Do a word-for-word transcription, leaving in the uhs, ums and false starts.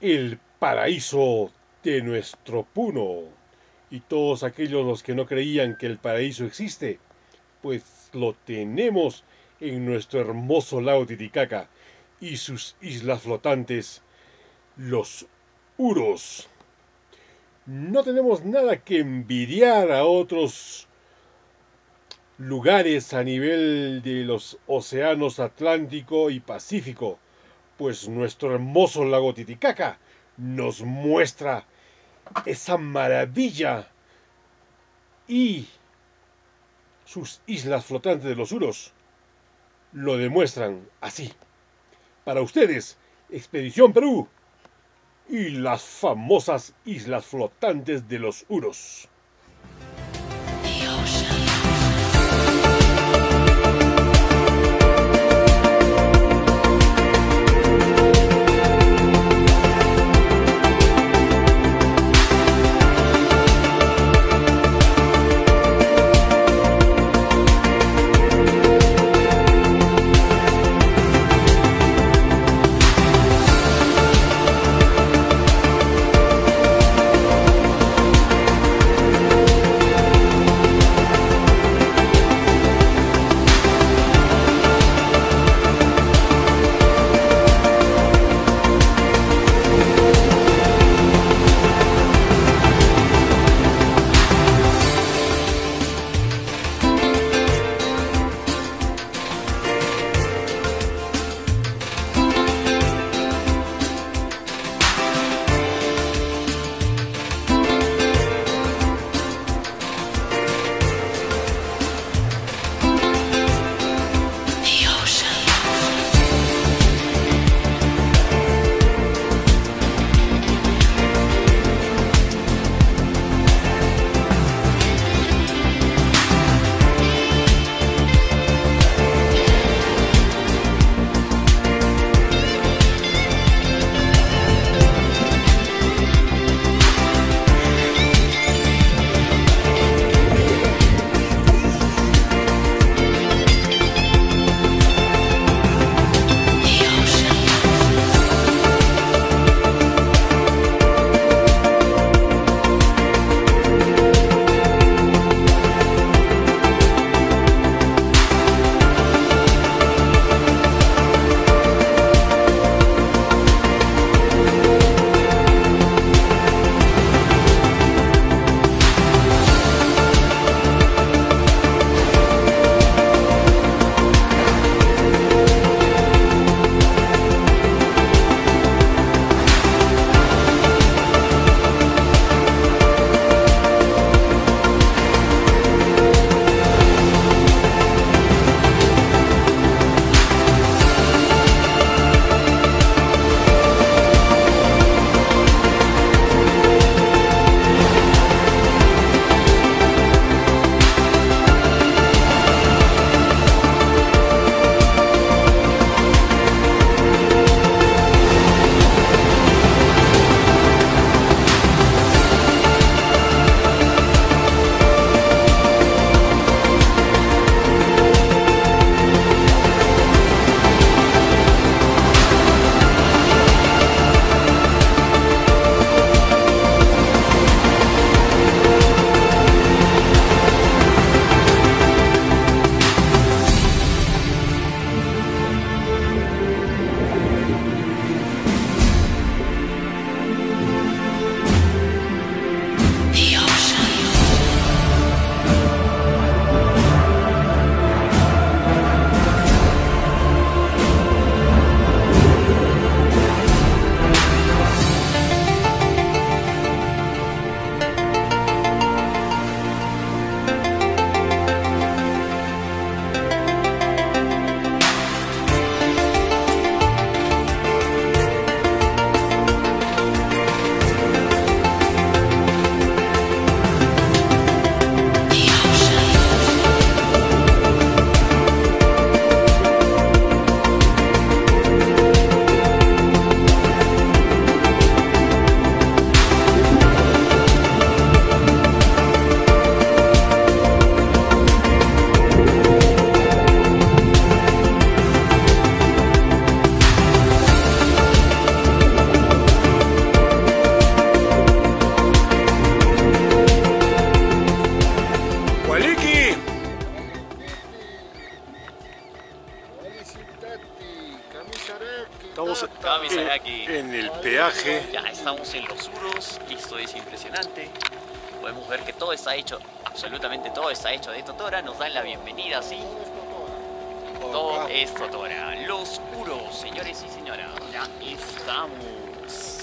el paraíso de nuestro Puno. Y todos aquellos los que no creían que el paraíso existe, pues lo tenemos en nuestro hermoso lago Titicaca y sus islas flotantes, los Uros. No tenemos nada que envidiar a otros lugares a nivel de los océanos Atlántico y Pacífico, pues nuestro hermoso lago Titicaca nos muestra esa maravilla y sus islas flotantes de los Uros lo demuestran así. Para ustedes, Expedición Perú y las famosas islas flotantes de los Uros. Estamos en, en el peaje. Ya estamos en Los Uros. Esto es impresionante. Podemos ver que todo está hecho, absolutamente todo está hecho de totora. Nos dan la bienvenida, sí. Todo es totora. Los Uros, señores y señoras. Ya estamos.